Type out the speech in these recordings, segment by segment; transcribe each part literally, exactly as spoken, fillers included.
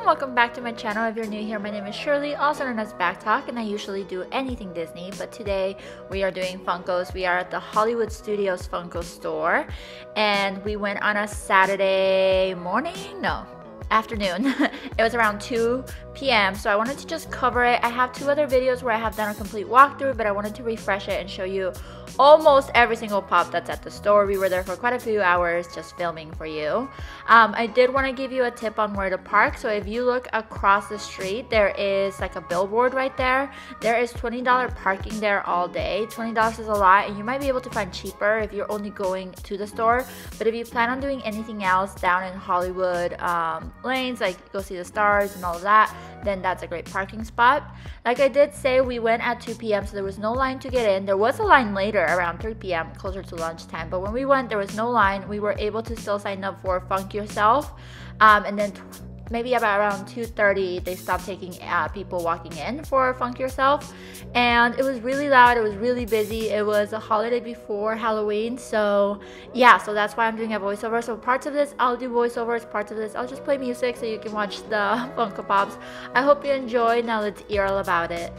everyone, welcome back to my channel. If you're new here, my name is Shirley, also known as Backtalk, and I usually do anything Disney, but today we are doing Funkos. We are at the Hollywood Studios Funko store, and we went on a Saturday morning? No. Afternoon. It was around two p m so I wanted to just cover it. I have two other videos where I have done a complete walkthrough, but I wanted to refresh it and show you almost every single pop that's at the store. We were there for quite a few hours just filming for you. um, I did want to give you a tip on where to park. So if you look across the street, there is like a billboard right there. There is twenty dollar parking there all day. Twenty dollars is a lot, and you might be able to find cheaper if you're only going to the store. But if you plan on doing anything else down in Hollywood um, lanes, like go see the stars and all of that, then that's a great parking spot. Like I did say, we went at two p m so there was no line to get in. There was a line later around three p m closer to lunchtime, but when we went there was no line. We were able to still sign up for Funk Yourself, um, and then maybe about around two thirty they stopped taking uh, people walking in for Funk Yourself. And it was really loud, it was really busy. It was a holiday before Halloween, so yeah, so that's why I'm doing a voiceover. So parts of this I'll do voiceovers, parts of this I'll just play music so you can watch the Funko Pops. I hope you enjoy. Now let's hear all about it.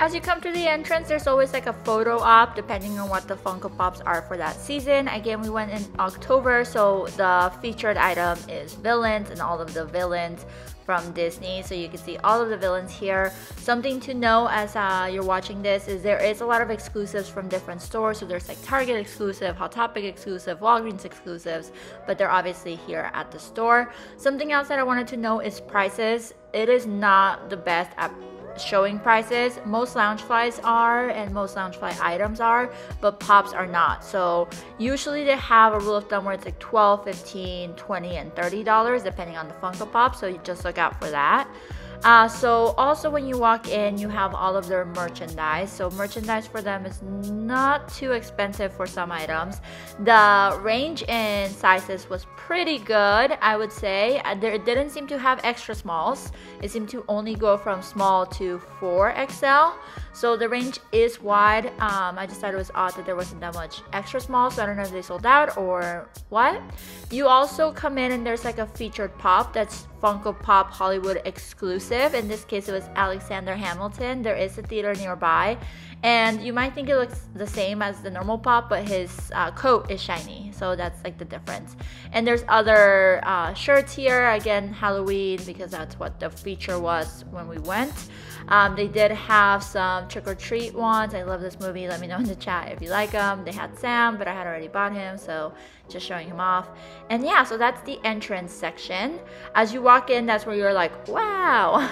As you come to the entrance, there's always like a photo op depending on what the Funko Pops are for that season. Again, we went in October, so the featured item is villains and all of the villains from Disney. So you can see all of the villains here. Something to know as uh, you're watching this is there is a lot of exclusives from different stores. So there's like Target exclusive, Hot Topic exclusive, Walgreens exclusives, but they're obviously here at the store. Something else that I wanted to know is prices. It is not the best at showing prices. Most Loungeflies are, and most Loungefly items are, but Pops are not. So usually they have a rule of thumb where it's like twelve, fifteen, twenty, and thirty dollars depending on the Funko Pop, so you just look out for that. Uh, so also when you walk in, you have all of their merchandise. So merchandise for them is not too expensive for some items. The range in sizes was pretty good, I would say. There didn't seem to have extra smalls. It seemed to only go from small to four X L. So the range is wide. Um, I just thought it was odd that there wasn't that much extra small, so I don't know if they sold out or what. You also come in and there's like a featured pop that's Funko Pop Hollywood exclusive. In this case, it was Alexander Hamilton. There is a theater nearby, and you might think it looks the same as the normal pop, but his uh, coat is shiny, so that's like the difference. And there's other uh, shirts here, again Halloween, because that's what the feature was when we went. Um, they did have some trick-or-treat ones. I love this movie. Let me know in the chat if you like them. They had Sam, but I had already bought him, so just showing him off. And yeah, so that's the entrance section. As you walk in, that's where you're like, wow,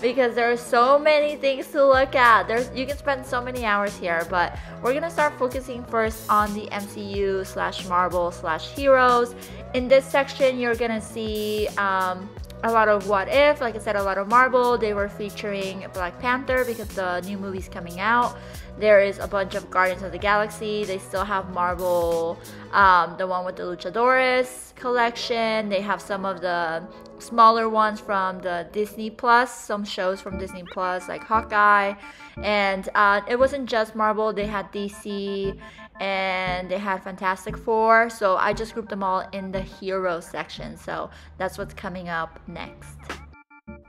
because there are so many things to look at. There's, you can spend so many hours here, but we're gonna start focusing first on the M C U slash Marvel slash heroes. In this section, you're gonna see um, a lot of What If, like I said, a lot of Marvel. They were featuring Black Panther because the new movie's coming out. There is a bunch of Guardians of the Galaxy. They still have Marvel, um, the one with the Luchadores collection. They have some of the smaller ones from the Disney Plus, some shows from Disney Plus like Hawkeye. And uh, it wasn't just Marvel, they had D C and they had Fantastic Four, so I just grouped them all in the hero section. So that's what's coming up next.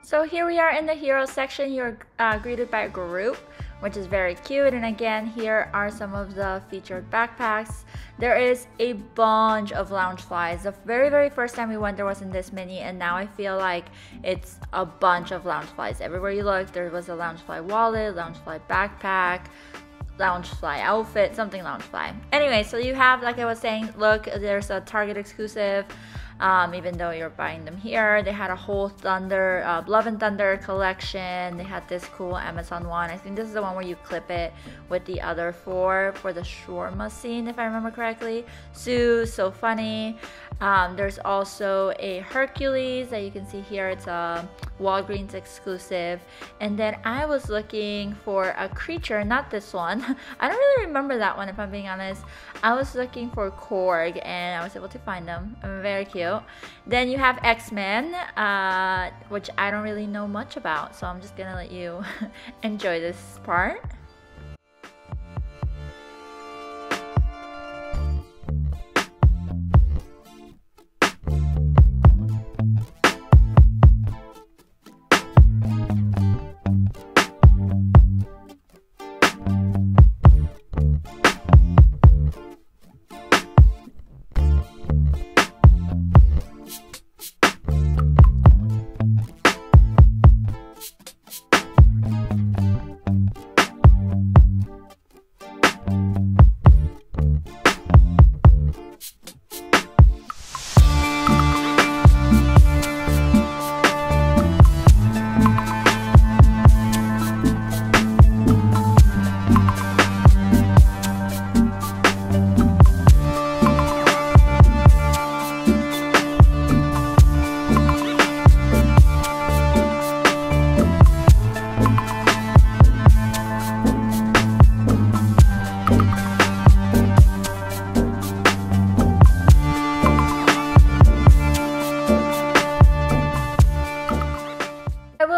So here we are in the hero section. You're uh, greeted by a group, which is very cute. And again, here are some of the featured backpacks. There is a bunch of Loungeflies. The very, very first time we went, there wasn't this many, and now I feel like it's a bunch of Loungeflies. Everywhere you look, there was a Loungefly wallet, Loungefly backpack, Loungefly outfit, something Loungefly. Anyway, so you have, like I was saying, look, there's a Target exclusive. Um, even though you're buying them here, they had a whole Thunder, uh, Love and Thunder collection. They had this cool Amazon one. I think this is the one where you clip it with the other four for the shawarma scene, if I remember correctly. Sue, so funny. Um, there's also a Hercules that you can see here. It's a Walgreens exclusive. And then I was looking for a creature, not this one. I don't really remember that one, if I'm being honest. I was looking for Korg, and I was able to find them. Very cute. Then you have X-Men, uh, which I don't really know much about, so I'm just gonna let you enjoy this part.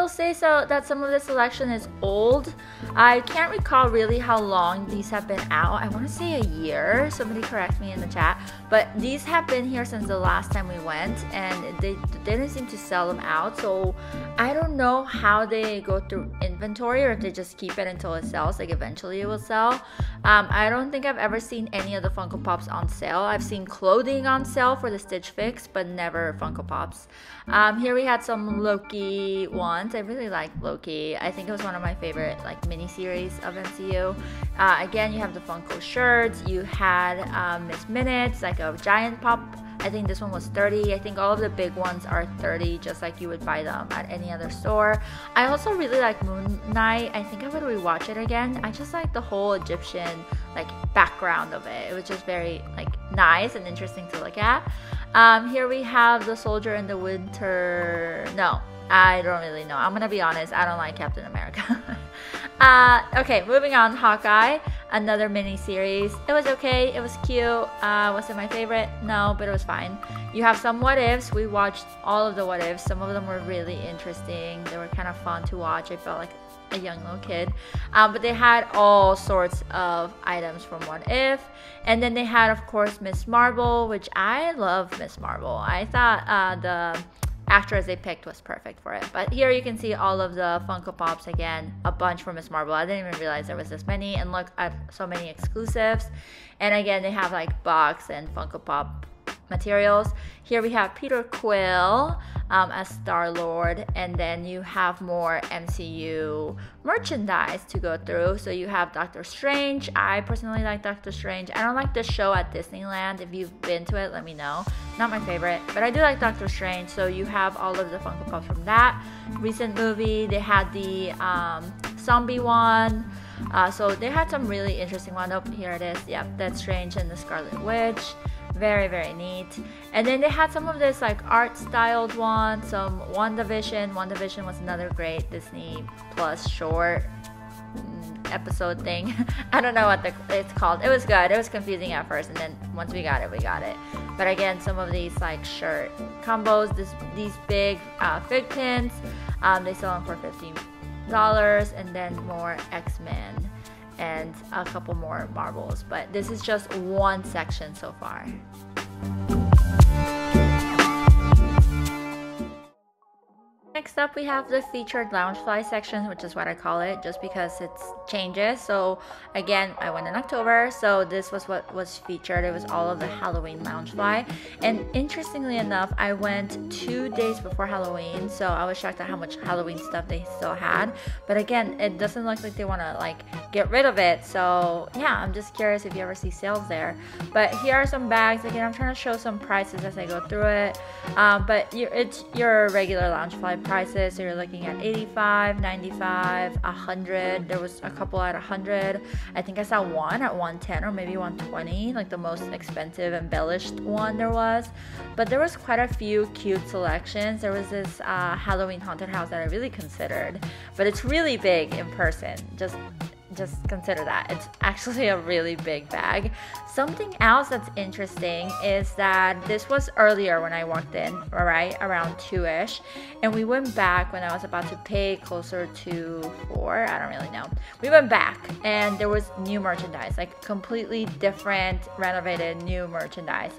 will say so that some of the selection is old. I can't recall really how long these have been out. I want to say a year. Somebody correct me in the chat. But these have been here since the last time we went, and they didn't seem to sell them out. So I don't know how they go through inventory, or if they just keep it until it sells. Like eventually it will sell. Um, I don't think I've ever seen any of the Funko Pops on sale. I've seen clothing on sale for the Stitch Fix, but never Funko Pops. Um, here we had some Loki ones. I really like Loki. I think it was one of my favorite like mini series of M C U. Uh, again, you have the Funko shirts. You had um, Miss Minutes, like a giant pop. I think this one was thirty. I think all of the big ones are thirty, just like you would buy them at any other store. I also really like Moon Knight. I think I would rewatch it again. I just like the whole Egyptian like background of it. It was just very like nice and interesting to look at. Um, here we have the Soldier in the Winter. No, I don't really know. I'm gonna be honest. I don't like Captain America. uh, okay, moving on. Hawkeye. Another mini series. It was okay. It was cute. Uh, was it my favorite? No, but it was fine. You have some what ifs. We watched all of the what ifs. Some of them were really interesting. They were kind of fun to watch. I felt like a young little kid. Um, but they had all sorts of items from What If. And then they had, of course, Miz Marvel, which I love Miz Marvel. I thought uh, the actress they picked was perfect for it. But here you can see all of the Funko Pops again, a bunch for Miz Marvel. I didn't even realize there was this many, and look at so many exclusives. And again, they have like box and Funko Pop materials. Here we have Peter Quill um, as Star-Lord, and then you have more M C U merchandise to go through. So you have Doctor Strange. I personally like Doctor Strange. I don't like the show at Disneyland. If you've been to it, let me know. Not my favorite, but I do like Doctor Strange. So you have all of the Funko Pops from that recent movie. They had the um, zombie one. Uh, so they had some really interesting one. Oh, here it is. Yep, that's Strange and the Scarlet Witch. Very, very neat. And then they had some of this like art styled one, some WandaVision. WandaVision was another great Disney Plus short episode thing. I don't know what the, it's called. It was good. It was confusing at first, and then once we got it, we got it. But again, some of these like shirt combos, this, these big uh, fig pins, um, they sell them for fifteen dollars, and then more X-Men and a couple more Marvels, but this is just one section so far. Next up, we have the featured Loungefly section, which is what I call it just because it changes. So again, I went in October, so this was what was featured. It was all of the Halloween Loungefly, and interestingly enough, I went two days before Halloween, so I was shocked at how much Halloween stuff they still had. But again, it doesn't look like they want to like get rid of it, so yeah, I'm just curious if you ever see sales there. But here are some bags. Again, I'm trying to show some prices as I go through it, um, but you, it's your regular Loungefly prices. So you're looking at eighty-five, ninety-five, one hundred. There was a couple at one hundred. I think I saw one at one ten or maybe one twenty, like the most expensive embellished one there was. But there was quite a few cute selections. There was this uh, Halloween haunted house that I really considered, but it's really big in person. Just just consider that. It's actually a really big bag. Something else that's interesting is that this was earlier when I walked in, all right, around two-ish, and we went back when I was about to pay, closer to four, I don't really know. We went back and there was new merchandise, like completely different, renovated, new merchandise.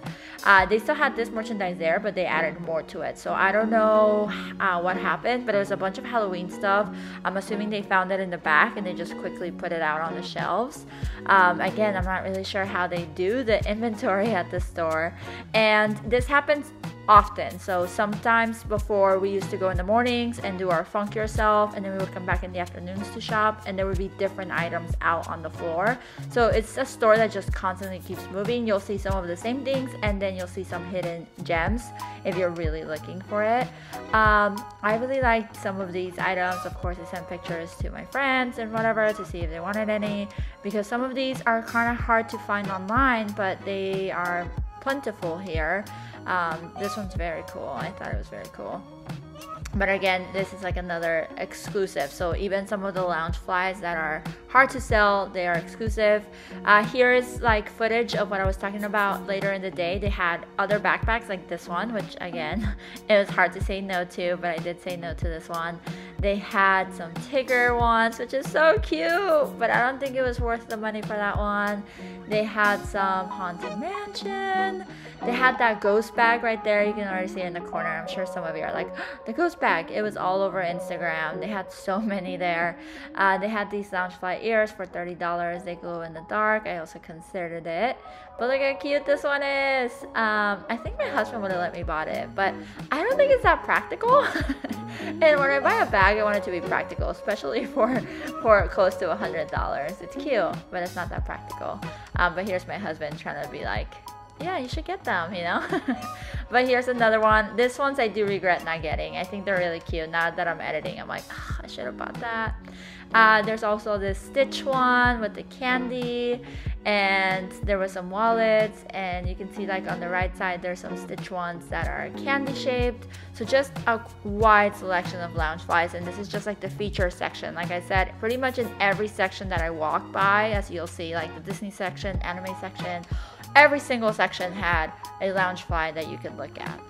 Uh, they still had this merchandise there, but they added more to it. So I don't know uh, what happened, but it was a bunch of Halloween stuff. I'm assuming they found it in the back and they just quickly put it out on the shelves. Um, again, I'm not really sure how they do the inventory at the store, and this happens often. So sometimes before, we used to go in the mornings and do our funk yourself, and then we would come back in the afternoons to shop, and there would be different items out on the floor. So it's a store that just constantly keeps moving. You'll see some of the same things, and then you'll see some hidden gems if you're really looking for it. um, I really liked some of these items. Of course, I sent pictures to my friends and whatever to see if they wanted any, because some of these are kind of hard to find online, but they are plentiful here. Um, this one's very cool. I thought it was very cool. But again, this is like another exclusive. So even some of the Loungeflies that are hard to sell, they are exclusive. Uh, here is like footage of what I was talking about later in the day. They had other backpacks like this one, which again, it was hard to say no to, but I did say no to this one. They had some Tigger ones, which is so cute, but I don't think it was worth the money for that one. They had some Haunted Mansion. They had that ghost bag right there. You can already see it in the corner. I'm sure some of you are like, the ghost bag. It was all over Instagram. They had so many there. Uh, they had these Loungefly ears for thirty dollars. They glow in the dark. I also considered it. But look how cute this one is. Um, I think my husband would have let me buy it, but I don't think it's that practical. And when I buy a bag, I want it to be practical, especially for, for close to one hundred dollars. It's cute, but it's not that practical. Um, but here's my husband trying to be like, yeah, you should get them, you know. But here's another one. This one's I do regret not getting. I think they're really cute. Now that I'm editing, I'm like, oh, I should have bought that. Uh, there's also this Stitch one with the candy, and there was some wallets, and you can see like on the right side there's some Stitch ones that are candy shaped. So just a wide selection of Loungeflies, and this is just like the feature section. Like I said, pretty much in every section that I walk by, as you'll see, like the Disney section, anime section, every single section had a Loungefly that you could look at.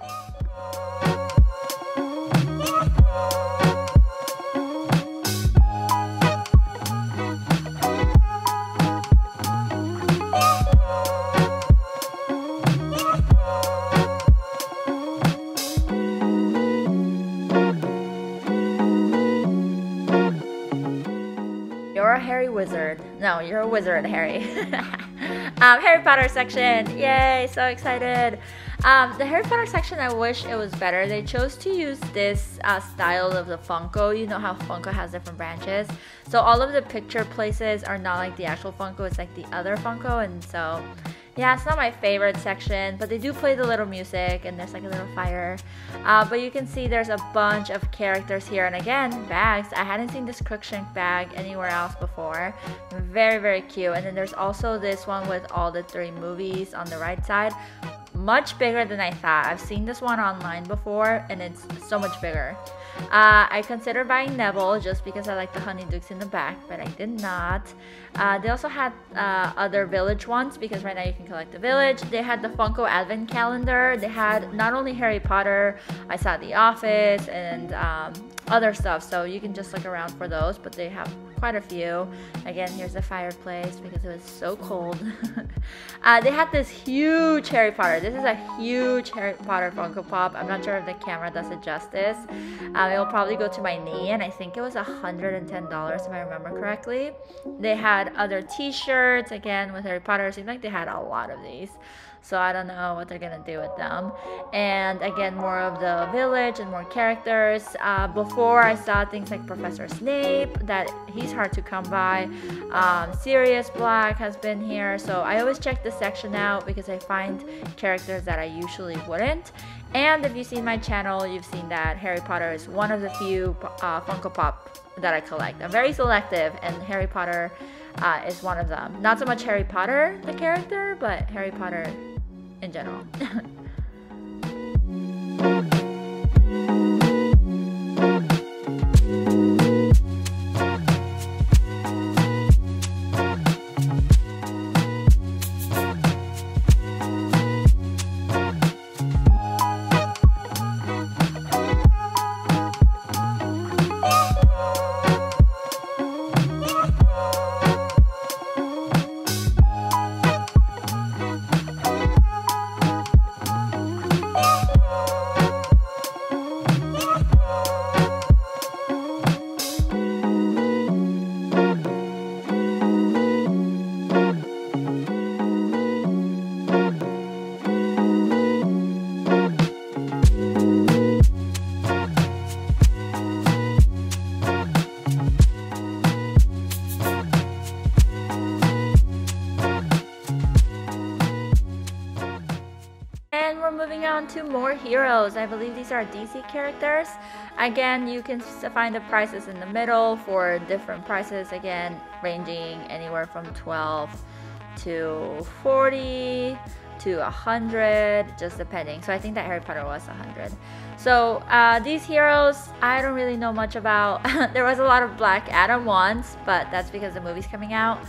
You're a hairy wizard. No, you're a wizard, Harry. Um, Harry Potter section, yay, so excited. Um, the Harry Potter section, I wish it was better. They chose to use this uh, style of the Funko. You know how Funko has different branches. So all of the picture places are not like the actual Funko, it's like the other Funko. And so, yeah, it's not my favorite section, but they do play the little music and there's like a little fire. Uh, but you can see there's a bunch of characters here. And again, bags. I hadn't seen this Crookshank bag anywhere else before. Very, very cute. And then there's also this one with all the three movies on the right side. Much bigger than I thought. I've seen this one online before and it's so much bigger. Uh, I considered buying Neville just because I like the honeydukes in the back, but I did not. Uh, they also had uh, other village ones because right now you can collect the village. They had the Funko Advent Calendar. They had not only Harry Potter, I saw The Office and um, other stuff. So you can just look around for those, but they have quite a few. Again, here's the fireplace because it was so cold. uh, they had this huge Harry Potter. This is a huge Harry Potter Funko Pop. I'm not sure if the camera does it justice. Um, it will probably go to my knee, and I think it was one hundred ten dollars if I remember correctly. They had other t-shirts, again, with Harry Potter. It seemed like they had a lot of these. So I don't know what they're going to do with them. And again, more of the village and more characters. Uh, before I saw things like Professor Snape, that he's hard to come by. Um, Sirius Black has been here. So I always check this section out because I find characters that I usually wouldn't. And if you've seen my channel, you've seen that Harry Potter is one of the few uh, Funko Pop that I collect. I'm very selective, and Harry Potter uh, is one of them. Not so much Harry Potter, the character, but Harry Potter in general. Two more heroes. I believe these are D C characters. Again, you can find the prices in the middle for different prices, again ranging anywhere from twelve to forty to one hundred, just depending. So I think that Harry Potter was one hundred. So uh, these heroes, I don't really know much about. There was a lot of Black Adam ones, but that's because the movie's coming out,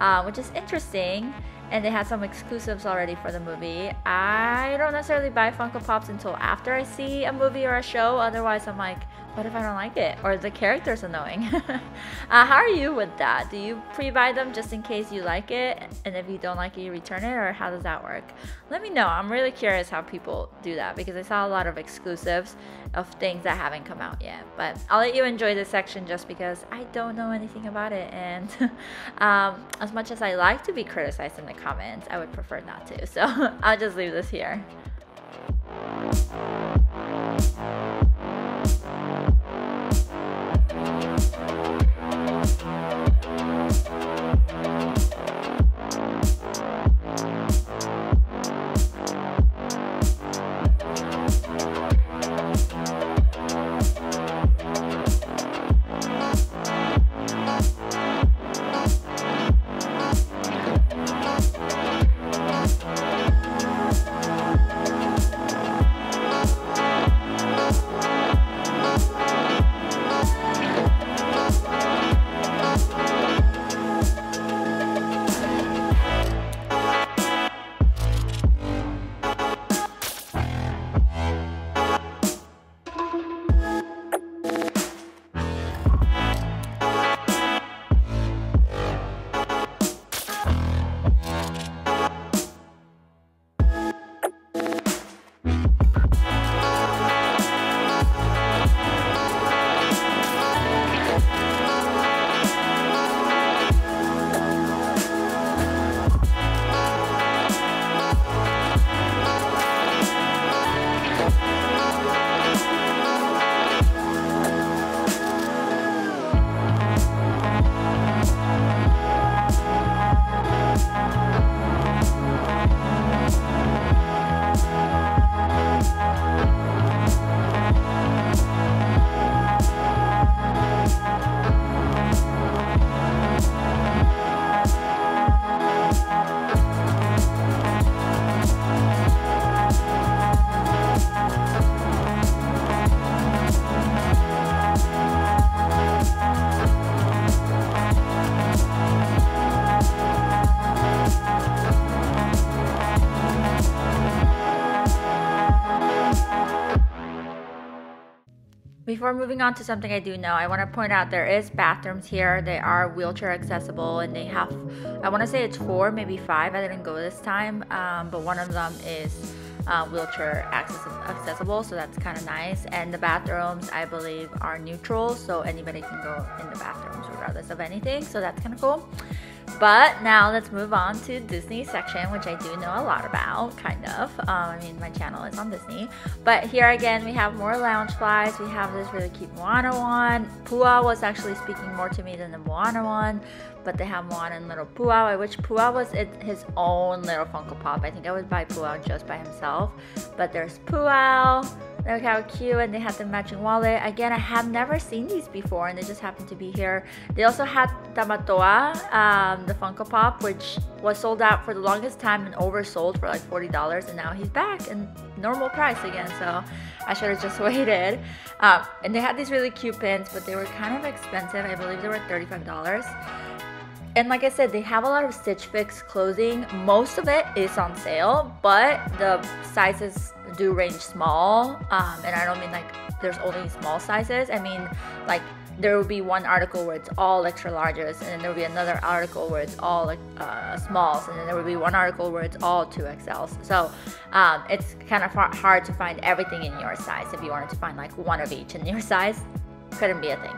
uh, which is interesting. And they had some exclusives already for the movie. I don't necessarily buy Funko Pops until after I see a movie or a show. Otherwise, I'm like, what if I don't like it? Or the character's annoying. uh, how are you with that? Do you pre-buy them just in case you like it? And if you don't like it, you return it? Or how does that work? Let me know. I'm really curious how people do that, because I saw a lot of exclusives of things that haven't come out yet. But I'll let you enjoy this section just because I don't know anything about it. And um, as much as I like to be criticized in the comments, I would prefer not to. So I'll just leave this here. Before moving on to something I do know, I want to point out there is bathrooms here. They are wheelchair accessible, and they have, I want to say it's four, maybe five. I didn't go this time, um, but one of them is uh, wheelchair access accessible, so that's kind of nice. And the bathrooms, I believe, are neutral, so anybody can go in the bathrooms regardless of anything, so that's kind of cool. But now let's move on to Disney section, which I do know a lot about, kind of. Um, I mean, my channel is on Disney. But here again, we have more Loungeflies. We have this really cute Moana one. Pua was actually speaking more to me than the Moana one. But they have Moana and little Pua. I wish Pua was his own little Funko Pop. I think I would buy Pua just by himself. But there's Pua. Look how cute, and they had the matching wallet. Again, I have never seen these before, and they just happened to be here. They also had Tamatoa, um, the Funko Pop, which was sold out for the longest time and oversold for like forty dollars, and now he's back and normal price again, so I should have just waited. Um, and they had these really cute pins, but they were kind of expensive. I believe they were thirty-five dollars. And like I said, they have a lot of Stitch Fix clothing. Most of it is on sale, but the sizes do range small. Um, and I don't mean like there's only small sizes. I mean, like, there will be one article where it's all extra larges, and then there will be another article where it's all like uh, smalls, and then there will be one article where it's all two X Ls. So um, it's kind of hard to find everything in your size. If you wanted to find like one of each in your size, couldn't be a thing.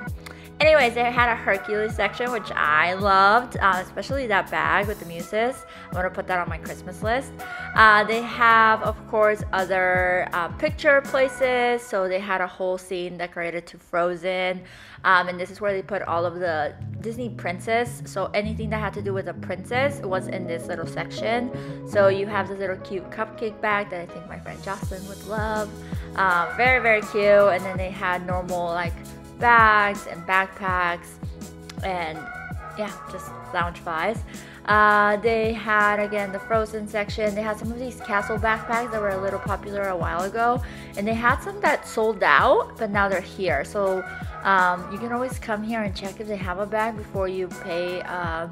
Anyways, they had a Hercules section, which I loved, uh, especially that bag with the muses. I'm going to put that on my Christmas list. Uh, they have, of course, other uh, picture places. So they had a whole scene decorated to Frozen. Um, and this is where they put all of the Disney princess. So anything that had to do with a princess was in this little section. So you have this little cute cupcake bag that I think my friend Jocelyn would love. Uh, very, very cute. And then they had normal, like, bags and backpacks and yeah, just Loungeflies. Uh, they had, again, the Frozen section. They had some of these castle backpacks that were a little popular a while ago, and they had some that sold out, but now they're here. So um, you can always come here and check if they have a bag before you pay uh,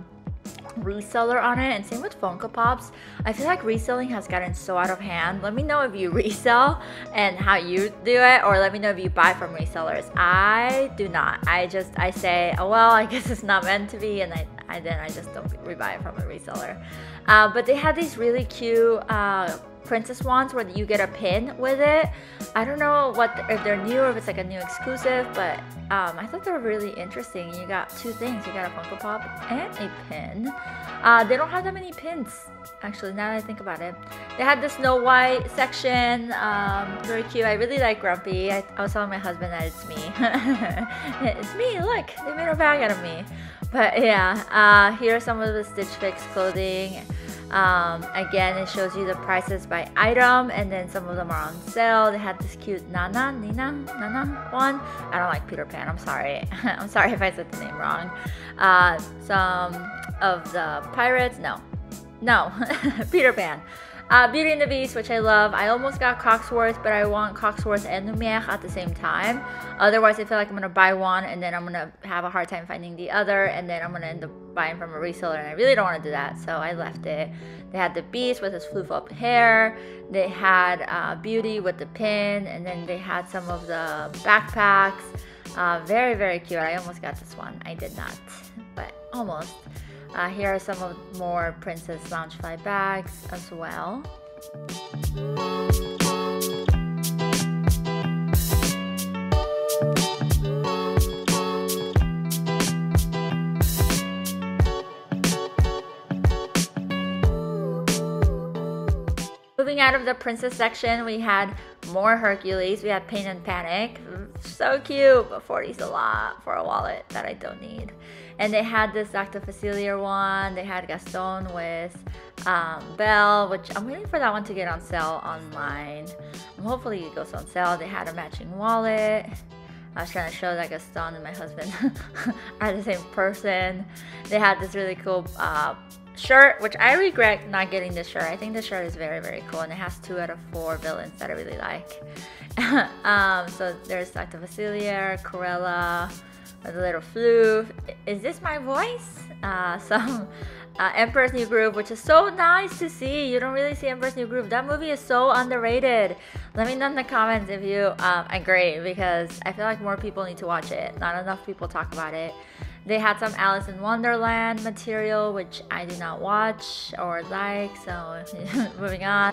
reseller on it. And same with Funko Pops. I feel like reselling has gotten so out of hand. Let me know if you resell and how you do it, or let me know if you buy from resellers. I do not. I just I say, oh well, I guess it's not meant to be, and I, I then I just don't rebuy it from a reseller. Uh, but they had these really cute uh, princess wands where you get a pin with it. I don't know what the, if they're new or if it's like a new exclusive, but um, I thought they were really interesting. You got two things. You got a Funko Pop and a pin. Uh, they don't have that many pins, actually, now that I think about it. They had the Snow White section, um, very cute. I really like Grumpy. I, I was telling my husband that it's me. It's me, look, they made a bag out of me. But yeah, uh, here are some of the Stitch Fix clothing. Um, again, it shows you the prices by item, and then some of them are on sale. They had this cute Nana, Nina, Nana one. I don't like Peter Pan, I'm sorry. I'm sorry if I said the name wrong. Uh, some of the pirates, no, no, Peter Pan. Uh, Beauty and the Beast, which I love. I almost got Cogsworth, but I want Cogsworth and Lumiere at the same time. Otherwise, I feel like I'm going to buy one, and then I'm going to have a hard time finding the other, and then I'm going to end up buying from a reseller, and I really don't want to do that, so I left it. They had the Beast with his fluff up hair. They had uh, Beauty with the pin, and then they had some of the backpacks. Uh, very, very cute. I almost got this one. I did not, but almost. Uh, here are some of more Princess Loungefly bags as well. Moving out of the princess section, we had more Hercules. We had Pain and Panic. So cute, but forty is a lot for a wallet that I don't need. And they had this Doctor Facilier one. They had Gaston with um, Belle, which I'm waiting for that one to get on sale online. Hopefully it goes on sale. They had a matching wallet. I was trying to show that Gaston and my husband are the same person. They had this really cool uh, shirt, which I regret not getting this shirt. I think the shirt is very, very cool, and it has two out of four villains that I really like. um, so there's Doctor Facilier, Corella, with a little floof. Is this my voice? Uh, some uh, Emperor's New Groove, which is so nice to see. You don't really see Emperor's New Groove. That movie is so underrated. Let me know in the comments if you um, agree, because I feel like more people need to watch it. Not enough people talk about it. They had some Alice in Wonderland material, which I do not watch or like, so moving on.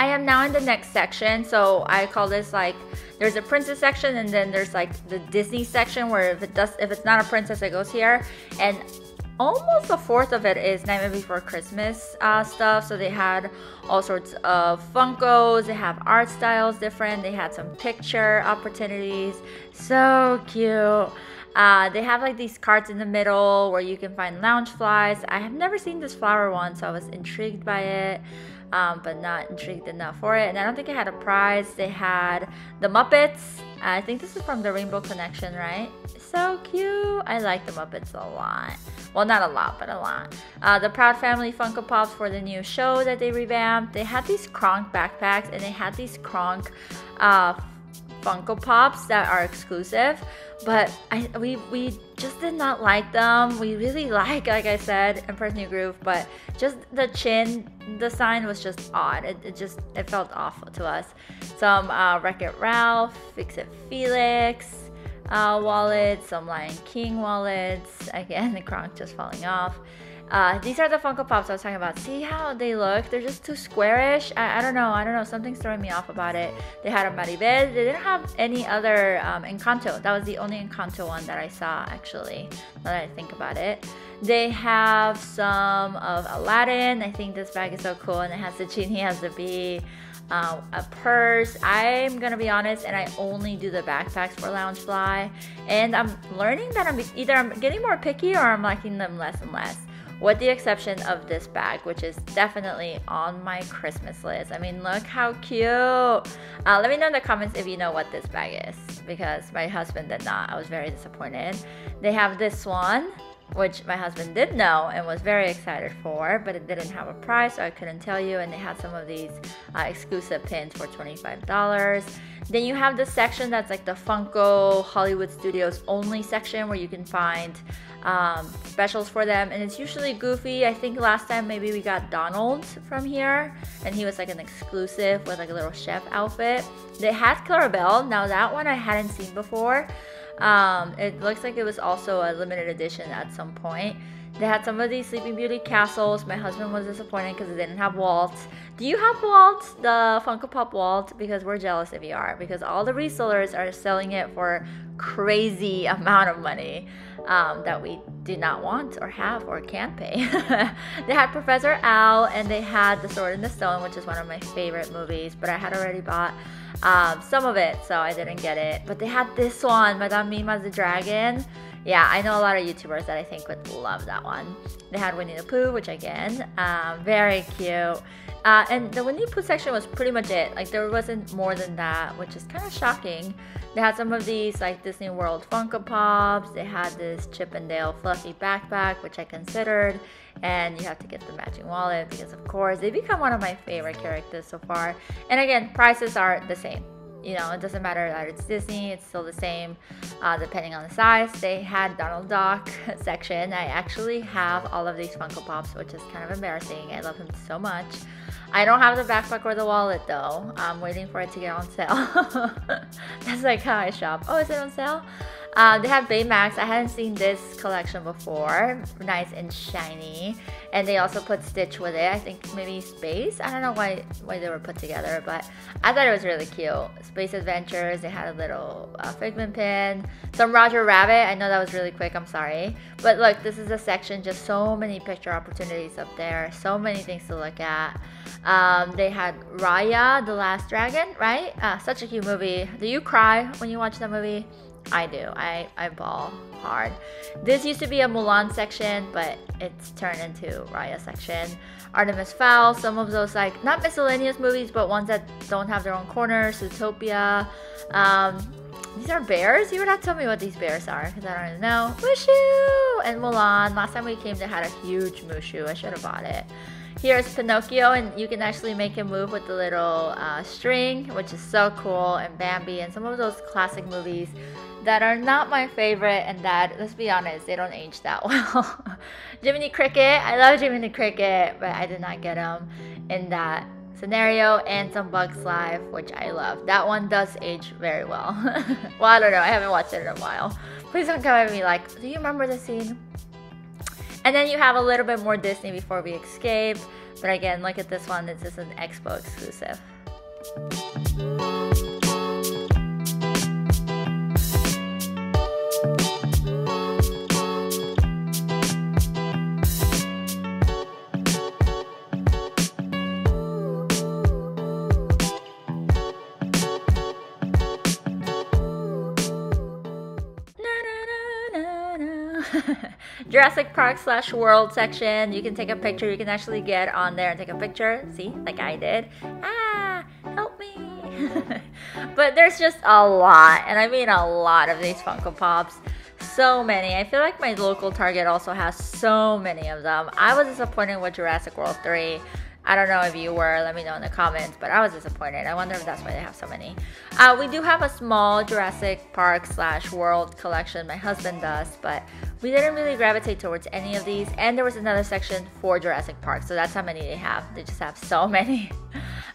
I am now in the next section, so I call this like, there's a princess section, and then there's like the Disney section, where if it does, if it's not a princess, it goes here. And almost a fourth of it is Nightmare Before Christmas uh, stuff. So they had all sorts of Funkos. They have art styles different. They had some picture opportunities. So cute. Uh, they have like these cards in the middle where you can find Loungeflies. I have never seen this flower one, so I was intrigued by it. Um, but not intrigued enough for it. And I don't think it had a prize. They had the Muppets. I think this is from the Rainbow Connection, right? So cute. I like the Muppets a lot. Well, not a lot, but a lot. Uh, the Proud Family Funko Pops for the new show that they revamped. They had these Kronk backpacks, and they had these Kronk uh, Funko Pops that are exclusive. But I, we, we just did not like them. We really like, like I said, Emperor's New Groove, but just the chin design was just odd. It, it just, it felt awful to us. Some uh, Wreck-It Ralph, Fix-It Felix uh, wallets, some Lion King wallets. Again, the Kronk just falling off. Uh, these are the Funko Pops I was talking about. See how they look? They're just too squarish. I, I don't know. I don't know. Something's throwing me off about it. They had a Maribel. They didn't have any other um, Encanto. That was the only Encanto one that I saw, actually, now that I think about it. They have some of Aladdin. I think this bag is so cool, and it has the genie, has the bee. Uh, a purse. I'm gonna be honest, and I only do the backpacks for Loungefly, and I'm learning that I'm either I'm getting more picky or I'm liking them less and less. with the exception of this bag, which is definitely on my Christmas list. I mean, look how cute. Uh, let me know in the comments if you know what this bag is, because my husband did not. I was very disappointed. They have this one, which my husband did know and was very excited for, but it didn't have a price, so I couldn't tell you. And they had some of these uh, exclusive pins for twenty-five dollars. Then you have this section that's like the Funko Hollywood Studios only section, where you can find um, specials for them, and it's usually Goofy. I think last time maybe we got Donald from here, and he was like an exclusive with like a little chef outfit. They had Clarabelle. Now that one I hadn't seen before. Um, it looks like it was also a limited edition at some point. They had some of these Sleeping Beauty castles. My husband was disappointed because they didn't have Walt. Do you have Walt, the Funko Pop Walt? Because we're jealous if you are, because all the resellers are selling it for crazy amount of money um, that we do not want or have or can't pay. They had Professor Owl, and they had The Sword in the Stone, which is one of my favorite movies, but I had already bought um, some of it, so I didn't get it. But they had this one, Madame Mima's the Dragon. Yeah, I know a lot of YouTubers that I think would love that one. They had Winnie the Pooh, which again, uh, very cute. Uh, and the Winnie the Pooh section was pretty much it. Like, there wasn't more than that, which is kind of shocking. They had some of these like Disney World Funko Pops. They had this Chip and Dale fluffy backpack, which I considered. And you have to get the matching wallet because, of course, they become one of my favorite characters so far. And again, prices are the same. You know, it doesn't matter that it's Disney, it's still the same, uh, depending on the size. They had Donald Duck section. I actually have all of these Funko Pops, which is kind of embarrassing. I love him so much. I don't have the backpack or the wallet though. I'm waiting for it to get on sale. That's like how I shop. Oh, is it on sale? Uh, they have Baymax. I hadn't seen this collection before. Nice and shiny. And they also put Stitch with it. I think maybe Space? I don't know why, why they were put together, but I thought it was really cute. Space Adventures. They had a little uh, figment pin. Some Roger Rabbit. I know that was really quick. I'm sorry. But look, this is a section. Just so many picture opportunities up there. So many things to look at. Um, they had Raya, The Last Dragon, right? Uh, such a cute movie. Do you cry when you watch that movie? I do. I, I ball hard. This used to be a Mulan section, but it's turned into Raya section. Artemis Fowl, some of those like, not miscellaneous movies, but ones that don't have their own corners. Zootopia. Um, these are bears? You would have to tell me what these bears are, because I don't even know. Mushu! And Mulan. Last time we came, they had a huge Mushu. I should have bought it. Here's Pinocchio, and you can actually make him move with the little uh, string, which is so cool, and Bambi, and some of those classic movies that are not my favorite and that, let's be honest, they don't age that well. Jiminy Cricket, I love Jiminy Cricket, but I did not get him in that scenario. And some Bugs Life, which I love. That one does age very well. Well, I don't know, I haven't watched it in a while. Please don't come at me like, do you remember the scene? And then you have a little bit more Disney before we escape. But again, look at this one, this is an Expo exclusive. Jurassic Park slash World section. You can take a picture. You can actually get on there and take a picture. See, like I did. Ah, help me. But there's just a lot, and I mean a lot of these Funko Pops. So many. I feel like my local Target also has so many of them. I was disappointed with Jurassic World three. I don't know if you were, let me know in the comments, but I was disappointed. I wonder if that's why they have so many. Uh, we do have a small Jurassic Park slash World collection, my husband does, but we didn't really gravitate towards any of these. And there was another section for Jurassic Park, so that's how many they have. They just have so many.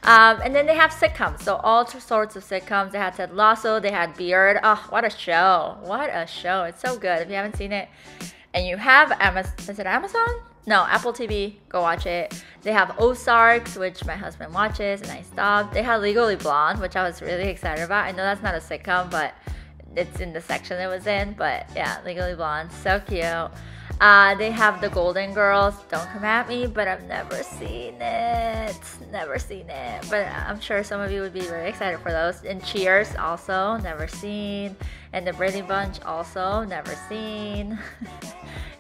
Um, and then they have sitcoms, so all sorts of sitcoms. They had Ted Lasso, they had Beard. Oh, what a show. What a show. It's so good. If you haven't seen it and you have Amazon, is it Amazon? No, Apple T V, go watch it. They have Ozarks, which my husband watches and I stopped. They had Legally Blonde, which I was really excited about. I know that's not a sitcom, but it's in the section it was in. But yeah, Legally Blonde, so cute. Uh, they have the Golden Girls. Don't come at me, but I've never seen it. Never seen it. But I'm sure some of you would be very excited for those. And Cheers, also never seen. And the Brady Bunch, also never seen.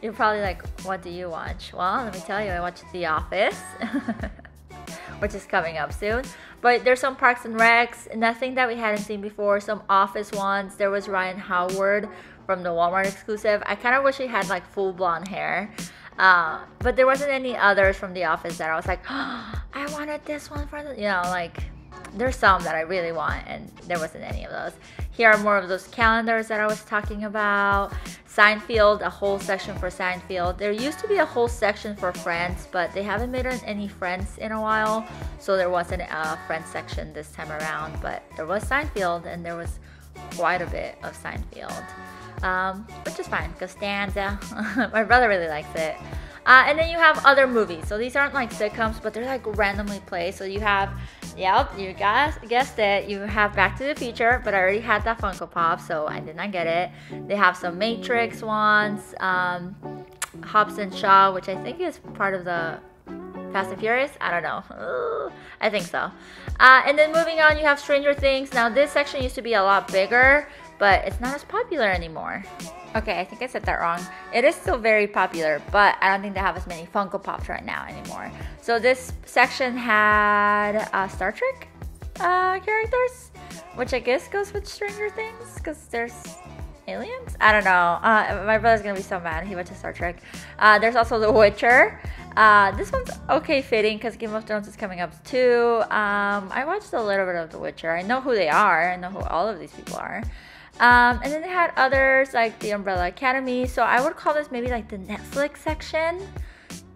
You're probably like, what do you watch? Well, let me tell you, I watched The Office, which is coming up soon. But there's some Parks and Recs, nothing that we hadn't seen before. Some Office ones. There was Ryan Howard from the Walmart exclusive. I kind of wish he had like full blonde hair, uh, but there wasn't any others from The Office that I was like, oh, I wanted this one for the, you know, like there's some that I really want, and there wasn't any of those. Here are more of those calendars that I was talking about. Seinfeld, a whole section for Seinfeld. There used to be a whole section for Friends, but they haven't made any Friends in a while, so there wasn't a Friends section this time around. But there was Seinfeld, and there was quite a bit of Seinfeld. Um, which is fine, Costanza. My brother really likes it. Uh, and then you have other movies. So these aren't like sitcoms, but they're like randomly placed. So you have, yep, you guys guessed it. You have Back to the Future, but I already had that Funko Pop, so I did not get it. They have some Matrix ones, um, Hobbs and Shaw, which I think is part of the Fast and Furious? I don't know. Ooh, I think so. Uh, and then moving on, you have Stranger Things. Now this section used to be a lot bigger, but it's not as popular anymore. Okay, I think I said that wrong. It is still very popular, but I don't think they have as many Funko Pops right now anymore. So this section had uh, Star Trek uh, characters, which I guess goes with Stranger Things, because there's aliens? I don't know. Uh, my brother's gonna be so mad. He went to Star Trek. Uh, there's also The Witcher. Uh, this one's okay fitting because Game of Thrones is coming up too. Um, I watched a little bit of The Witcher. I know who they are. I know who all of these people are. Um, and then they had others like the Umbrella Academy. So I would call this maybe like the Netflix section.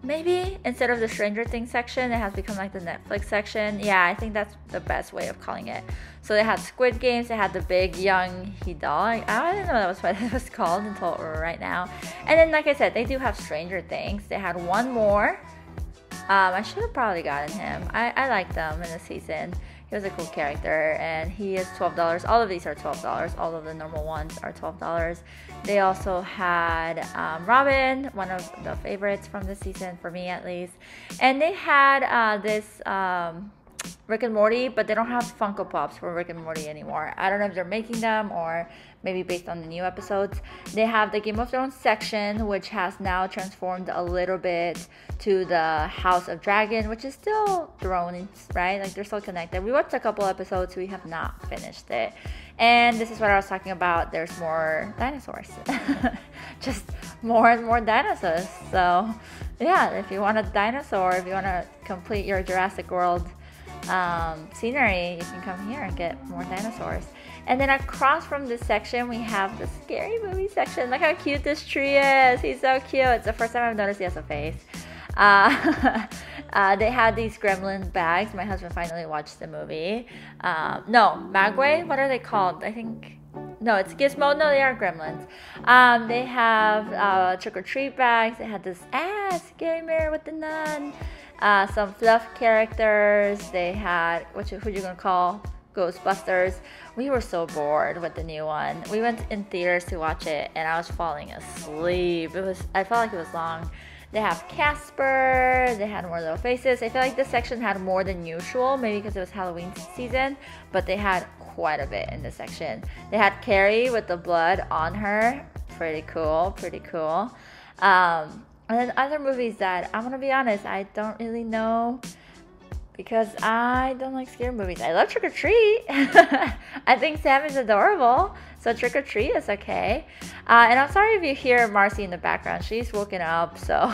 Maybe instead of the Stranger Things section, it has become like the Netflix section. Yeah, I think that's the best way of calling it. So they had Squid Games. They had the Big Young Hidal. I didn't know that was what it was called until right now. And then, like I said, they do have Stranger Things. They had one more. Um, I should have probably gotten him. I, I liked them in the season. He was a cool character, and he is twelve dollars. All of these are twelve dollars. All of the normal ones are twelve dollars. They also had um, Robin, one of the favorites from the season, for me at least. And they had uh, this um, Rick and Morty, but they don't have Funko Pops for Rick and Morty anymore. I don't know if they're making them or maybe based on the new episodes. They have the Game of Thrones section, which has now transformed a little bit to the House of Dragon, which is still Thrones, right? Like they're still connected. We watched a couple episodes, we have not finished it. And this is what I was talking about. There's more dinosaurs. Just more and more dinosaurs. So yeah, if you want a dinosaur, if you want to complete your Jurassic World um, scenery, you can come here and get more dinosaurs. And then across from this section, we have the scary movie section. Look how cute this tree is. He's so cute. It's the first time I've noticed he has a face. Uh, uh, they had these gremlin bags. My husband finally watched the movie. Uh, no, Magway? What are they called? I think... No, it's Gizmo. No, they are gremlins. Um, they have uh, trick-or-treat bags. They had this ah, scary mirror with the nun. Uh, some fluff characters. They had... What you, who you gonna call? Ghostbusters. We were so bored with the new one. We went in theaters to watch it, and I was falling asleep. It was, I felt like it was long. They have Casper. They had more little faces. I feel like this section had more than usual, maybe because it was Halloween season, but they had quite a bit in this section. They had Carrie with the blood on her. Pretty cool, pretty cool. Um, and then other movies that, I'm gonna be honest, I don't really know, because I don't like scary movies. I love Trick or Treat. I think Sam is adorable, so Trick or Treat is okay. Uh, and I'm sorry if you hear Marcy in the background. She's woken up, so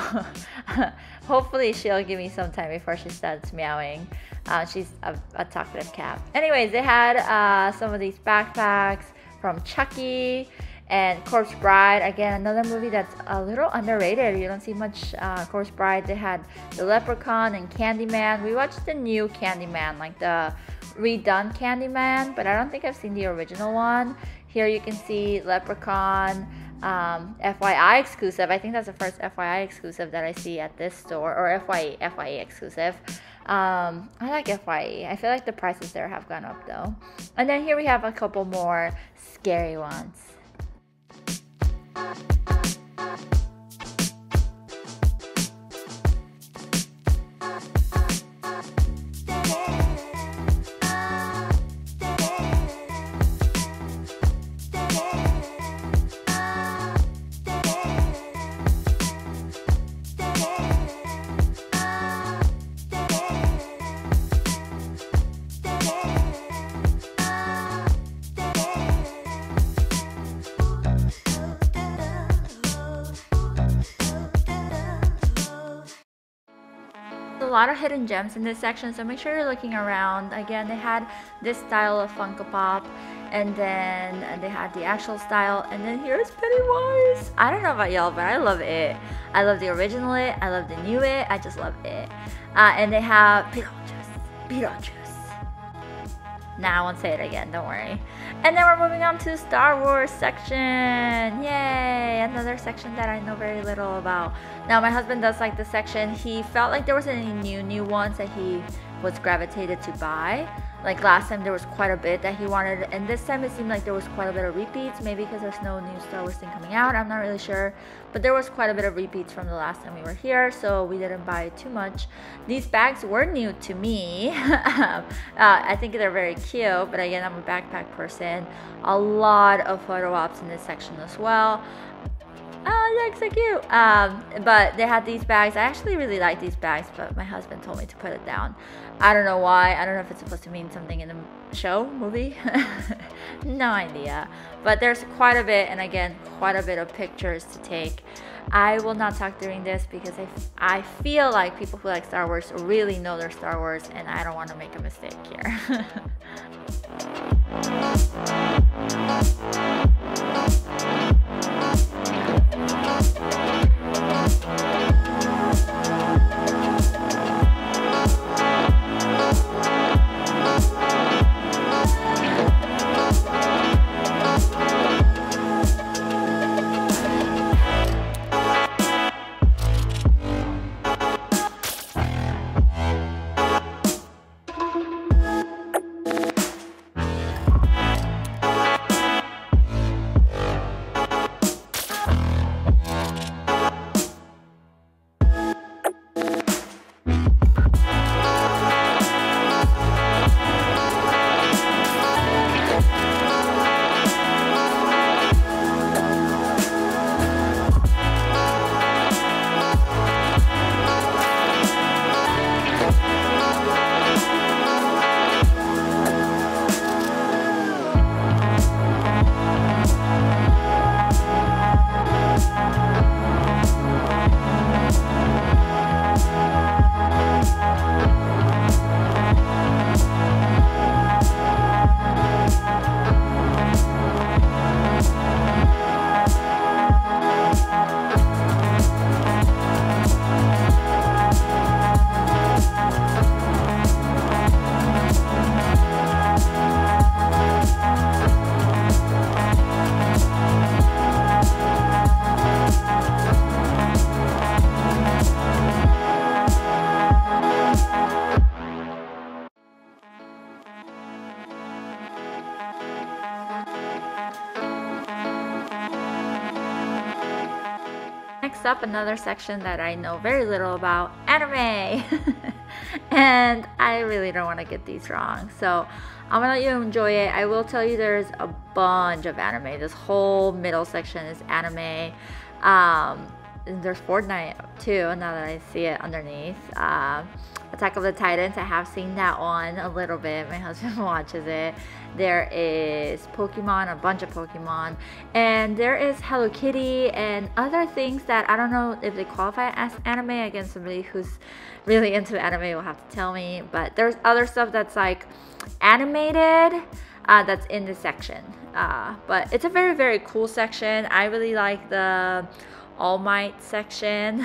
hopefully she'll give me some time before she starts meowing. Uh, she's a, a talkative cat. Anyways, they had uh, some of these backpacks from Chucky and Corpse Bride. Again, another movie that's a little underrated. You don't see much uh, Corpse Bride. They had The Leprechaun and Candyman. We watched the new Candyman, like the redone Candyman, but I don't think I've seen the original one. Here you can see Leprechaun, um, F Y I exclusive. I think that's the first F Y I exclusive that I see at this store, or F Y E, F Y E exclusive. Um, I like F Y E. I feel like the prices there have gone up though. And then here we have a couple more scary ones. lot of hidden gems in this section, so make sure you're looking around. Again, they had this style of Funko Pop, and then they had the actual style, and then here's Pennywise. I don't know about y'all, but I love it. I love the original it, I love the new it, I just love it. Uh, and they have Beetlejuice, Beetlejuice. Nah, I won't say it again, don't worry. And then we're moving on to Star Wars section. Yay, another section that I know very little about. Now, my husband does like this section. He felt like there wasn't any new, new ones that he was gravitated to buy. Like last time, there was quite a bit that he wanted, and this time it seemed like there was quite a bit of repeats, maybe because there's no new Star Wars thing coming out, I'm not really sure. But there was quite a bit of repeats from the last time we were here, so we didn't buy too much. These bags were new to me. uh, I think they're very cute, but again, I'm a backpack person. A lot of photo ops in this section as well. Oh, that's so cute. Um, but they had these bags. I actually really like these bags, but my husband told me to put it down. I don't know why. I don't know if it's supposed to mean something in the show, movie. No idea. But there's quite a bit, and again, quite a bit of pictures to take. I will not talk during this because I, I feel like people who like Star Wars really know their Star Wars, and I don't want to make a mistake here. Up another section that I know very little about, anime. And I really don't want to get these wrong, so I'm gonna let you enjoy it. I will tell you there's a bunch of anime. This whole middle section is anime. Um, there's Fortnite too, now that I see it underneath. Uh, Attack of the Titans, I have seen that one a little bit. My husband watches it. There is Pokemon, a bunch of Pokemon. And there is Hello Kitty and other things that I don't know if they qualify as anime. Again, somebody who's really into anime will have to tell me. But there's other stuff that's like animated uh, that's in this section. Uh, but it's a very, very cool section. I really like the All Might section.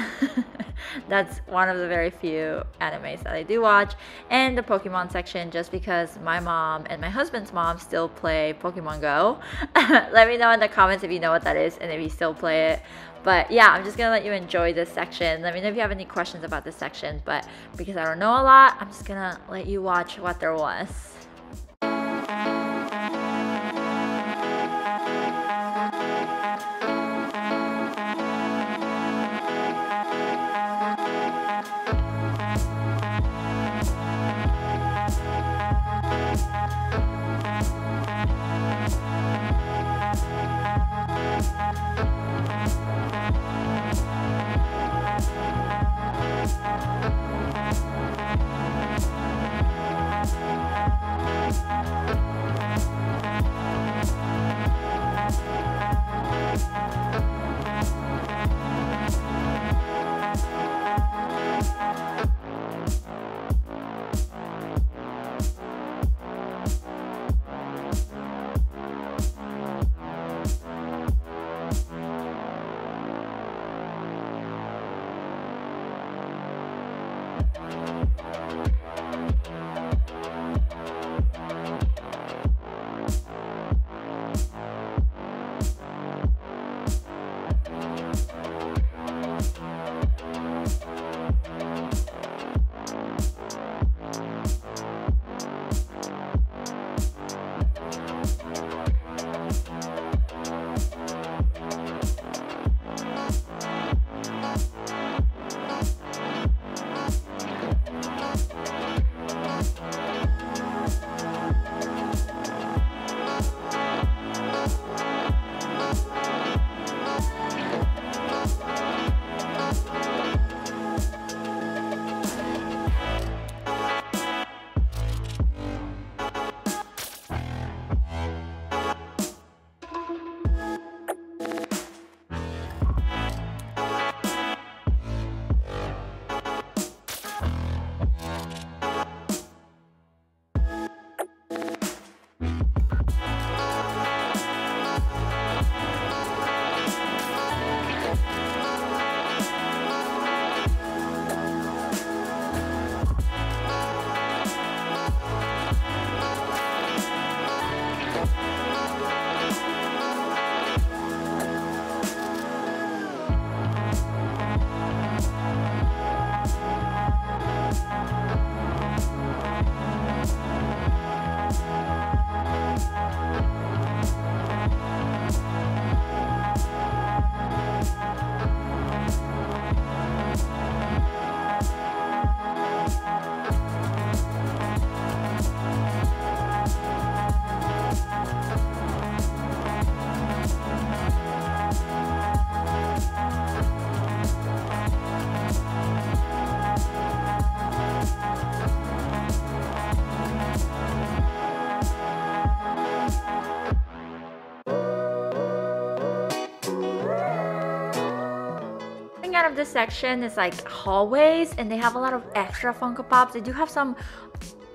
That's one of the very few animes that I do watch, and the Pokemon section, just because my mom and my husband's mom still play Pokemon Go. Let me know in the comments if you know what that is and if you still play it. But yeah, I'm just gonna let you enjoy this section. Let me know if you have any questions about this section, but because I don't know a lot, I'm just gonna let you watch what there was. We'll be right back. of this section is like hallways, and they have a lot of extra Funko Pops. They do have some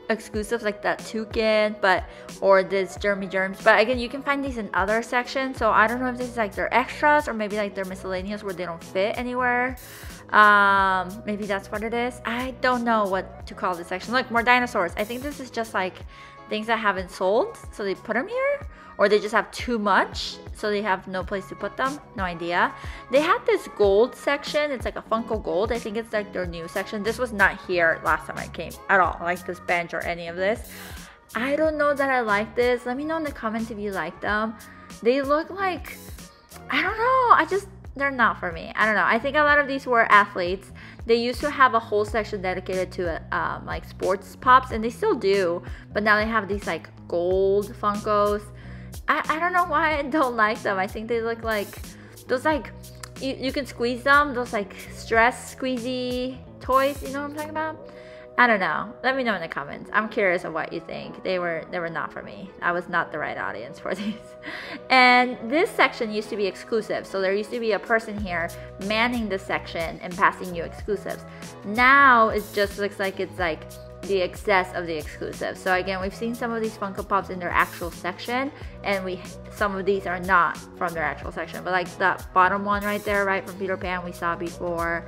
exclusives like that toucan, but or this Jeremy Germs, but again you can find these in other sections, so I don't know if this is like their extras or maybe like their miscellaneous where they don't fit anywhere. Um maybe that's what it is. I don't know what to call this section. Look, more dinosaurs. I think this is just like things that haven't sold, so they put them here, or they just have too much so they have no place to put them. No idea. They had this gold section. It's like a Funko Gold. I think it's like their new section. This was not here last time I came at all, like this bench or any of this. I don't know that I like this. Let me know in the comments if you like them. They look like, I don't know, I just, they're not for me. I don't know. I think a lot of these were athletes. They used to have a whole section dedicated to um, like sports pops, and they still do, but now they have these like gold Funkos. I, I don't know why I don't like them. I think they look like those like you, you can squeeze them, those like stress squeezy toys, you know what I'm talking about? I don't know. Let me know in the comments. I'm curious of what you think. They were they were not for me. I was not the right audience for these. And this section used to be exclusive. So there used to be a person here manning this section and passing you exclusives. Now it just looks like it's like the excess of the exclusive. So again, we've seen some of these Funko Pops in their actual section, and we some of these are not from their actual section. But like that bottom one right there, right from Peter Pan, we saw before.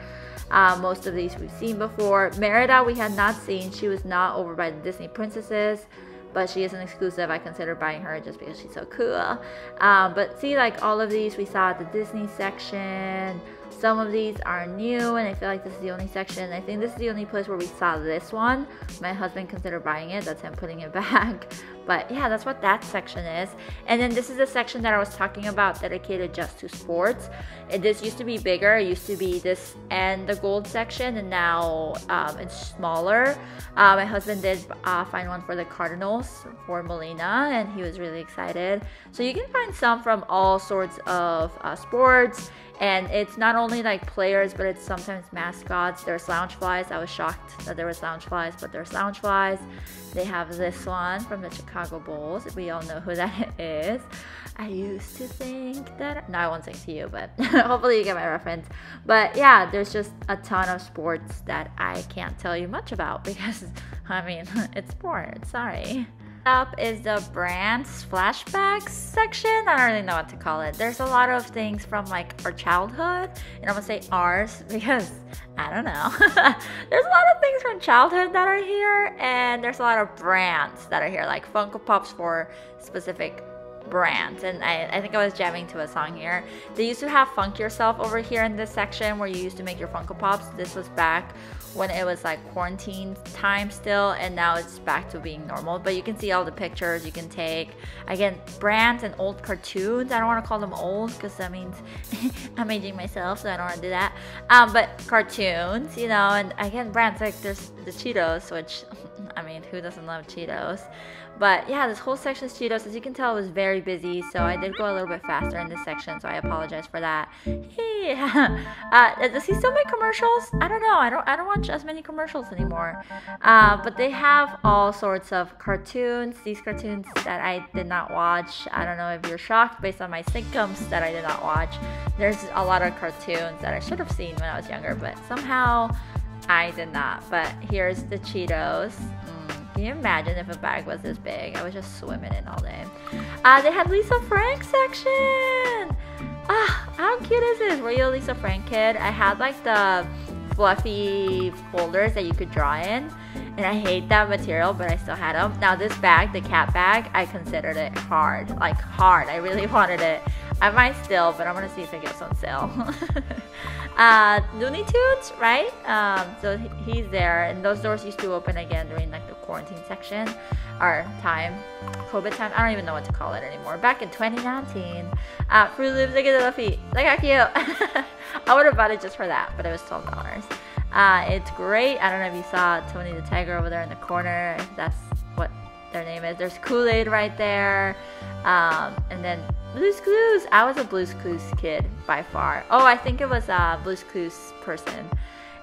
Uh, most of these we've seen before. Merida we had not seen. She was not over by the Disney princesses, but she is an exclusive. I consider buying her just because she's so cool. Um, but see, like all of these we saw at the Disney section. Some of these are new, and I feel like this is the only section. I think this is the only place where we saw this one. My husband considered buying it. That's him putting it back. But yeah, that's what that section is. And then this is the section that I was talking about dedicated just to sports. And this used to be bigger. It used to be this and the gold section, and now um, it's smaller. Uh, my husband did uh, find one for the Cardinals for Molina, and he was really excited. So you can find some from all sorts of uh, sports, and it's not only like players, but it's sometimes mascots. There's Loungeflies. I was shocked that there was Loungeflies, but there's Loungeflies. They have this one from the Chicago Bulls. We all know who that is. I used to think that, no, I won't say to you, but hopefully you get my reference. But yeah, there's just a ton of sports that I can't tell you much about because, I mean, it's sports, sorry. Up is the brands flashbacks section. I don't really know what to call it. There's a lot of things from like our childhood, and I'm gonna say ours because I don't know. There's a lot of things from childhood that are here, and there's a lot of brands that are here, like Funko Pops for specific brands. And I, I think I was jamming to a song here. They used to have Funk Yourself over here in this section where you used to make your Funko Pops. This was back when it was like quarantine time still, and now it's back to being normal. But you can see all the pictures you can take. Again, brands and old cartoons. I don't want to call them old because that means I'm aging myself, so I don't want to do that. Um, but cartoons, you know, and again, brands like there's the Cheetos, which I mean, who doesn't love Cheetos? But yeah, this whole section is Cheetos. As you can tell, it was very busy, so I did go a little bit faster in this section, so I apologize for that. Hey, uh, does he still make commercials? I don't know. I don't. I don't watch as many commercials anymore. Uh, but they have all sorts of cartoons. These cartoons that I did not watch. I don't know if you're shocked based on my symptoms that I did not watch. There's a lot of cartoons that I should have seen when I was younger, but somehow I did not. But here's the Cheetos. Can you imagine if a bag was this big? I was just swimming in all day. Uh, they had Lisa Frank section. Ah, how cute is this? Were you a Lisa Frank kid? I had like the fluffy folders that you could draw in, and I hate that material, but I still had them. Now this bag, the cat bag, I considered it hard, like hard. I really wanted it. I might still, but I'm gonna see if it gets on sale. uh Looney Tunes, right? Um so he's there, and those doors used to open again during like the quarantine section or time, COVID time. I don't even know what to call it anymore. Back in twenty nineteen. Uh Fruit Loops, look at the feet. Look how cute. I would have bought it just for that, but it was twelve dollars. Uh it's great. I don't know if you saw Tony the Tiger over there in the corner. That's what their name is. There's Kool-Aid right there. Um and then Blue's Clues. I was a Blue's Clues kid by far. Oh, I think it was a Blue's Clues person.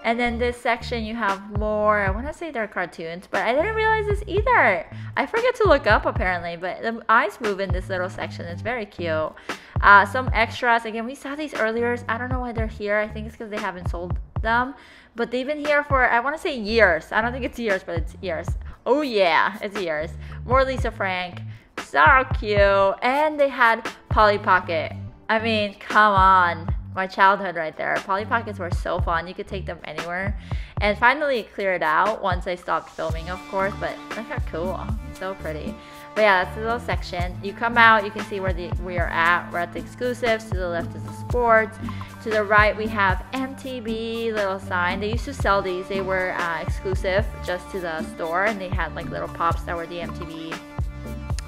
And then this section you have more, I want to say they're cartoons, but I didn't realize this either. I forget to look up apparently, but the eyes move in this little section. It's very cute. Uh, some extras. Again, we saw these earlier. I don't know why they're here. I think it's because they haven't sold them. But they've been here for, I want to say years. I don't think it's years, but it's years. Oh yeah, it's years. More Lisa Frank. So cute. And they had Polly Pocket. I mean, come on. My childhood right there. Polly Pockets were so fun. You could take them anywhere. And finally it cleared out once I stopped filming, of course. But look how cool. So pretty. But yeah, that's the little section. You come out, you can see where the we are at. We're at the exclusives. To the left is the sports. To the right we have M T B, little sign. They used to sell these. They were uh, exclusive just to the store. And they had like little pops that were the M T V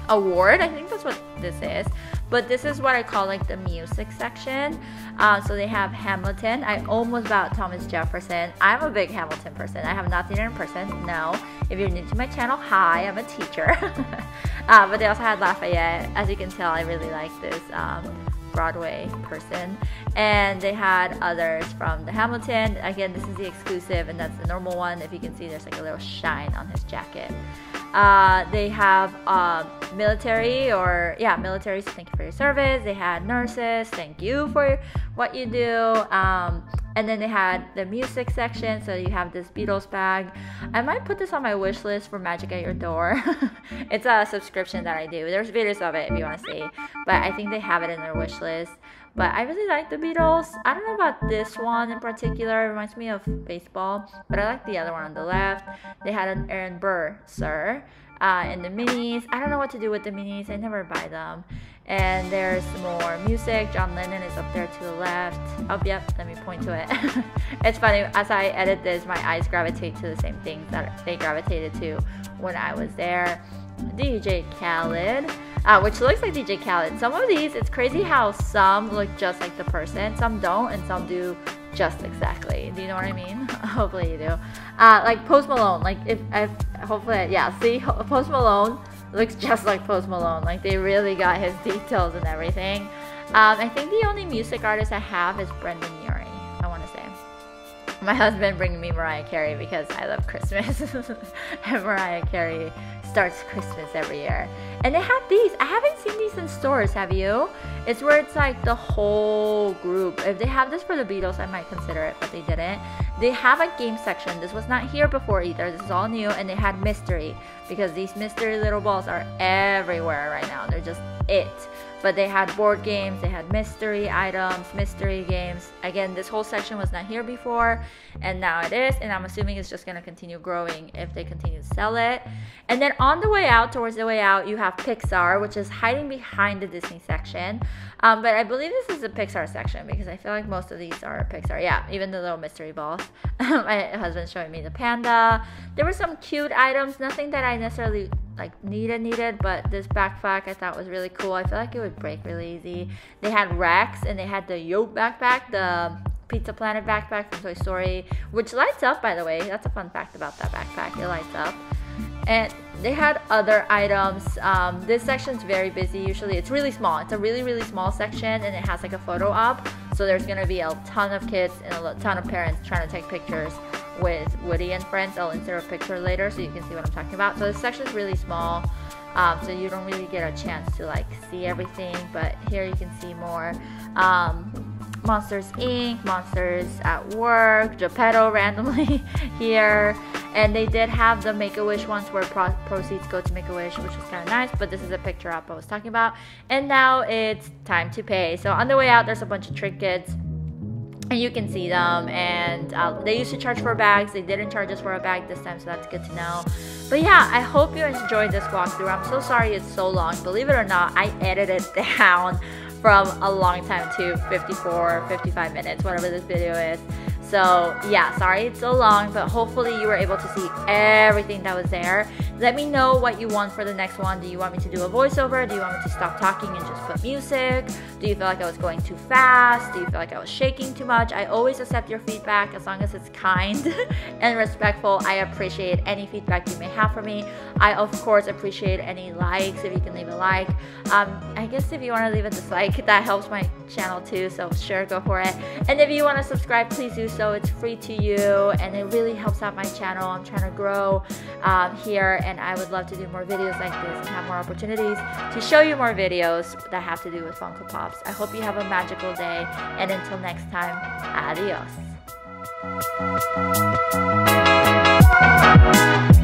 award. I think that's what this is. But this is what I call like the music section. Uh, so they have Hamilton. I almost bought Thomas Jefferson. I'm a big Hamilton person. I have not seen her in person. No. If you're new to my channel, hi. I'm a teacher. uh, but they also had Lafayette. As you can tell, I really like this um, Broadway person. And they had others from the Hamilton. Again, this is the exclusive, and that's the normal one. If you can see, there's like a little shine on his jacket. Uh, they have uh, military or yeah military, so thank you for your service. They had nurses, thank you for what you do. Um, and then they had the music section, so you have this Beatles bag. I might put this on my wish list for Magic at Your Door. It's a subscription that I do. There's videos of it if you want to see, but I think they have it in their wish list. But I really like the Beatles. I don't know about this one in particular. It reminds me of baseball. But I like the other one on the left. They had an Aaron Burr, sir. Uh, and the minis. I don't know what to do with the minis. I never buy them. And there's more music. John Lennon is up there to the left. Oh, yep. Let me point to it. It's funny. As I edit this, my eyes gravitate to the same things that they gravitated to when I was there. D J Khaled. Uh, which looks like D J Khaled. Some of these, it's crazy how some look just like the person, some don't, and some do just exactly. Do you know what I mean? Hopefully you do. Uh, like Post Malone, like if I, hopefully, yeah, see, Post Malone looks just like Post Malone. Like they really got his details and everything. Um, I think the only music artist I have is Brendan Urie, I want to say. My husband bringing me Mariah Carey because I love Christmas. And Mariah Carey starts Christmas every year. And they have these. I haven't seen these in stores, have you? It's where it's like the whole group. If they have this for the Beatles, I might consider it, but they didn't. They have a game section. This was not here before either. This is all new. And they had mystery, because these mystery little balls are everywhere right now. They're just it. But they had board games, they had mystery items, mystery games. Again, this whole section was not here before, and now it is, and I'm assuming it's just gonna continue growing if they continue to sell it. And then on the way out, towards the way out, you have Pixar, which is hiding behind the Disney section. Um, but I believe this is the Pixar section, because I feel like most of these are Pixar. Yeah, even the little mystery balls. My husband's showing me the panda. There were some cute items, nothing that I necessarily like needed needed, but this backpack I thought was really cool. I feel like it would break really easy. They had Rex, and they had the Yo backpack, the Pizza Planet backpack from Toy Story, which lights up, by the way. That's a fun fact about that backpack. It lights up. And they had other items. Um, this section's very busy usually. It's really small. It's a really, really small section, and it has like a photo op. So there's gonna be a ton of kids and a ton of parents trying to take pictures with Woody and friends. I'll insert a picture later so you can see what I'm talking about. So this section is really small, um, so you don't really get a chance to like see everything, but here you can see more. Um, Monsters Incorporated, Monsters at Work, Geppetto randomly here. And they did have the Make-A-Wish ones where pro proceeds go to Make-A-Wish, which is kind of nice. But this is a picture up I was talking about. And now it's time to pay. So on the way out, there's a bunch of trinkets. And you can see them, and uh, they used to charge for bags. They didn't charge us for a bag this time, so that's good to know. But yeah, I hope you enjoyed this walkthrough. I'm so sorry it's so long. Believe it or not, I edited down from a long time to fifty-four, fifty-five minutes, whatever this video is. So yeah, sorry it's so long, but hopefully you were able to see everything that was there. Let me know what you want for the next one. Do you want me to do a voiceover? Do you want me to stop talking and just put music? Do you feel like I was going too fast? Do you feel like I was shaking too much? I always accept your feedback as long as it's kind and respectful. I appreciate any feedback you may have for me. I of course appreciate any likes, if you can leave a like. Um, I guess if you want to leave a dislike, that helps my channel too, so sure, go for it. And if you want to subscribe, please do so. It's free to you and it really helps out my channel. I'm trying to grow um, here, and I would love to do more videos like this and have more opportunities to show you more videos that have to do with Funko Pops. I hope you have a magical day, and until next time, adios.